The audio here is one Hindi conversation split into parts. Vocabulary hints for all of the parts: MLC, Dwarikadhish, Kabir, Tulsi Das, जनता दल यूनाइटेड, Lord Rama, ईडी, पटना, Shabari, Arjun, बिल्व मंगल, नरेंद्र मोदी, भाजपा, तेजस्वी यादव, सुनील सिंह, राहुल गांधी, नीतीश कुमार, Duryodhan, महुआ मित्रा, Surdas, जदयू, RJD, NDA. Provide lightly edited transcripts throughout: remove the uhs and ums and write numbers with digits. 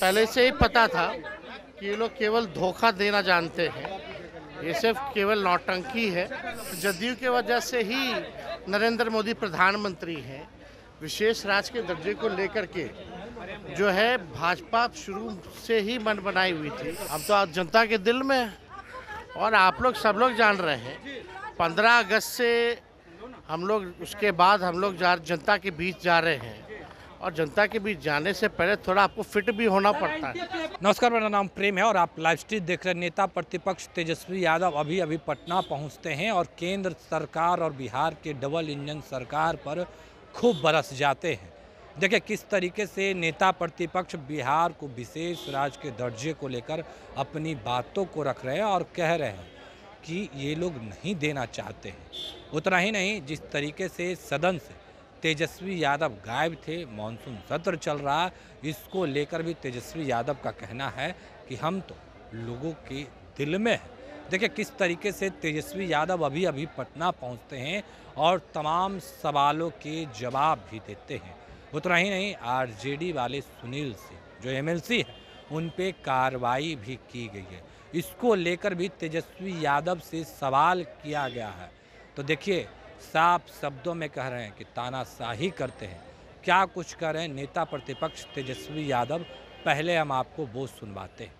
पहले से ही पता था कि ये लोग केवल धोखा देना जानते हैं, ये सिर्फ केवल नौटंकी है। जदयू के वजह से ही नरेंद्र मोदी प्रधानमंत्री हैं। विशेष राज्य के दर्जे को लेकर के जो है भाजपा शुरू से ही मन बनाई हुई थी। अब तो आज जनता के दिल में है और आप लोग सब लोग जान रहे हैं। 15 अगस्त से हम लोग उसके बाद हम लोग जनता के बीच जा रहे हैं और जनता के बीच जाने से पहले थोड़ा आपको फिट भी होना पड़ता है। नमस्कार, मेरा नाम प्रेम है और आप लाइव स्ट्रीम देख रहे हैं। नेता प्रतिपक्ष तेजस्वी यादव अभी पटना पहुंचते हैं और केंद्र सरकार और बिहार के डबल इंजन सरकार पर खूब बरस जाते हैं। देखिए किस तरीके से नेता प्रतिपक्ष बिहार को विशेष राज्य के दर्जे को लेकर अपनी बातों को रख रहे हैं और कह रहे हैं कि ये लोग नहीं देना चाहते हैं। उतना ही नहीं, जिस तरीके से सदन से तेजस्वी यादव गायब थे, मानसून सत्र चल रहा है, इसको लेकर भी तेजस्वी यादव का कहना है कि हम तो लोगों के दिल में हैं। देखिए किस तरीके से तेजस्वी यादव अभी पटना पहुंचते हैं और तमाम सवालों के जवाब भी देते हैं। उतना ही नहीं, RJD वाले सुनील सिंह जो MLC है उन पे कार्रवाई भी की गई है, इसको लेकर भी तेजस्वी यादव से सवाल किया गया है। तो देखिए साफ शब्दों में कह रहे हैं कि तानाशाही करते हैं, क्या कुछ कह रहे हैं नेता प्रतिपक्ष तेजस्वी यादव, पहले हम आपको वो सुनवाते हैं।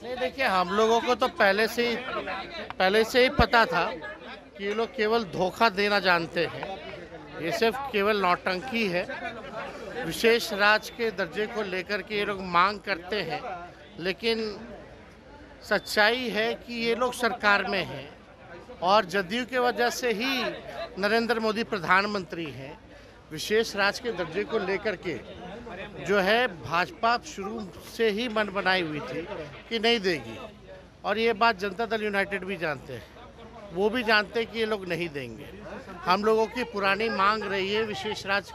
नहीं, देखिए हम लोगों को तो पहले से ही पता था कि ये लोग केवल धोखा देना जानते हैं, ये सिर्फ केवल नौटंकी है। विशेष राज के दर्जे को लेकर के ये लोग मांग करते हैं, लेकिन सच्चाई है कि ये लोग सरकार में हैं और जदयू के वजह से ही नरेंद्र मोदी प्रधानमंत्री हैं। विशेष राज के दर्जे को लेकर के जो है भाजपा शुरू से ही मन बनाई हुई थी कि नहीं देगी और ये बात जनता दल यूनाइटेड भी जानते हैं, वो भी जानते हैं कि ये लोग नहीं देंगे। हम लोगों की पुरानी मांग रही है विशेष राज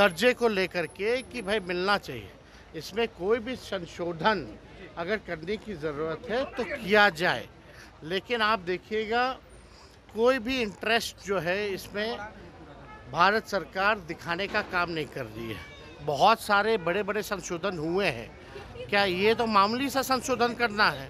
दर्जे को लेकर के कि भाई मिलना चाहिए, इसमें कोई भी संशोधन अगर करने की ज़रूरत है तो किया जाए, लेकिन आप देखिएगा कोई भी इंटरेस्ट जो है इसमें भारत सरकार दिखाने का काम नहीं कर रही है। बहुत सारे बड़े बड़े संशोधन हुए हैं, क्या ये तो मामूली सा संशोधन करना है?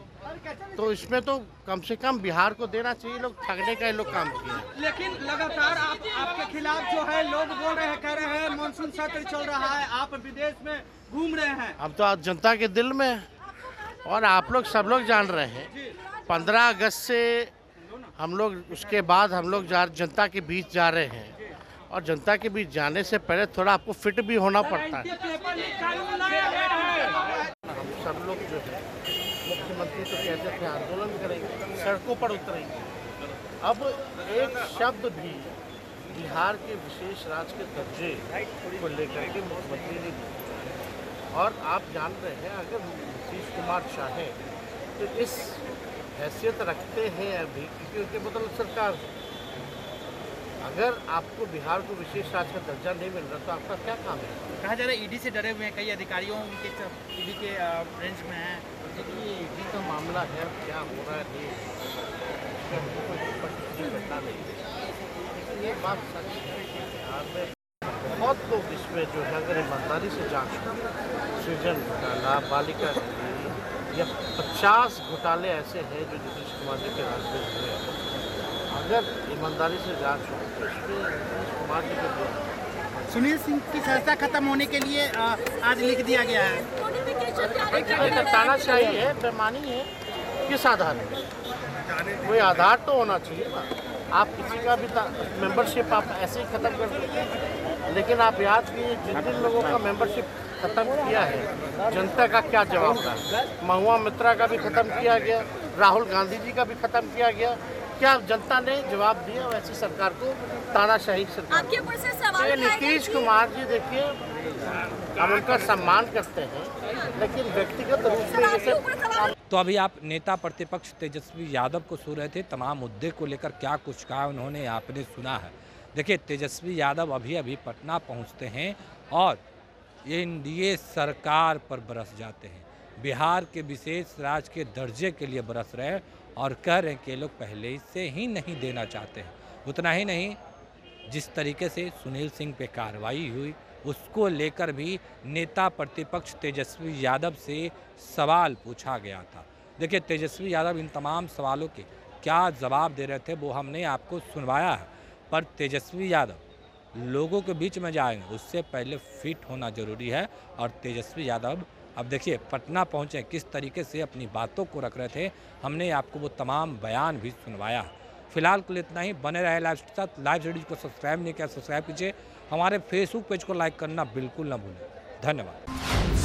तो इसमें तो कम से कम बिहार को देना चाहिए, लोग ठगने का ये लोग काम किए। लेकिन लगातार आपके खिलाफ जो है लोग बोल रहे हैं, कह रहे हैं मानसून सत्र चल रहा है, आप विदेश में घूम रहे हैं। अब तो आज जनता के दिल में है और आप लोग सब लोग जान रहे हैं। 15 अगस्त से हम लोग उसके बाद हम लोग जनता के बीच जा रहे हैं और जनता के बीच जाने से पहले थोड़ा आपको फिट भी होना पड़ता है। हम सब लोग जो है मुख्यमंत्री तो कहते थे आंदोलन करेंगे, सड़कों पर उतरेंगे। अब एक शब्द भी बिहार के विशेष राज्य के दर्जे को लेकर के मुख्यमंत्री ने दिया और आप जान रहे हैं अगर नीतीश कुमार चाहे तो इस हैसियत रखते हैं अभी, क्योंकि मतलब सरकार अगर आपको बिहार को विशेष राज्य का दर्जा नहीं मिल रहा तो आपका क्या काम है? कहा जा रहा है ईडी से डरे हुए हैं कई अधिकारियों, उनके ईडी के रेंज में हैं। देखिए ईडी का मामला है, क्या हो रहा है पता नहीं, लेकिन ये बात सच है कि बिहार में बहुत लोग इसमें जो है अगर ईमानदारी से जांच सृजन घोटाला, बालिका या 50 घोटाले ऐसे हैं जो नीतीश कुमार जी के राज्य में हुए हैं। अगर ईमानदारी से जांच हो तो इसमें सुनील सिंह की संस्था खत्म होने के लिए आज लिख दिया गया है। तानाशाही है, बेमानी है, किस आधार पे? कोई आधार तो होना चाहिए ना। आप किसी का भी मेंबरशिप आप ऐसे ही खत्म कर देते हैं, लेकिन आप याद कीजिए जिन जिन लोगों का मेंबरशिप खत्म किया है जनता का क्या जवाब था। महुआ मित्रा का भी खत्म किया गया, राहुल गांधी जी का भी खत्म किया गया, क्या जनता ने जवाब दिया? वैसी सरकार को तानाशाही सरकार। तो नीतीश कुमार जी देखिए हम उनका सम्मान करते हैं, लेकिन व्यक्तिगत रूप से। तो अभी आप नेता प्रतिपक्ष तेजस्वी यादव को सुन रहे थे, तमाम मुद्दे को लेकर क्या कुछ कहा उन्होंने आपने सुना है। देखिए तेजस्वी यादव अभी पटना पहुँचते हैं और NDA सरकार पर बरस जाते हैं, बिहार के विशेष राज्य के दर्जे के लिए बरस रहे हैं और कह रहे हैं कि लोग पहले से ही नहीं देना चाहते हैं। उतना ही नहीं, जिस तरीके से सुनील सिंह पे कार्रवाई हुई, उसको लेकर भी नेता प्रतिपक्ष तेजस्वी यादव से सवाल पूछा गया था। देखिए, तेजस्वी यादव इन तमाम सवालों के क्या जवाब दे रहे थे वो हमने आपको सुनवाया है, पर तेजस्वी यादव लोगों के बीच में जाएंगे उससे पहले फिट होना ज़रूरी है। और तेजस्वी यादव अब देखिए पटना पहुँचे, किस तरीके से अपनी बातों को रख रहे थे, हमने आपको वो तमाम बयान भी सुनवाया है। फिलहाल के लिए इतना ही, बने रहे लाइव के साथ। लाइव सीरीज को सब्सक्राइब नहीं किया, सब्सक्राइब कीजिए। हमारे फेसबुक पेज को लाइक करना बिल्कुल ना भूलें। धन्यवाद।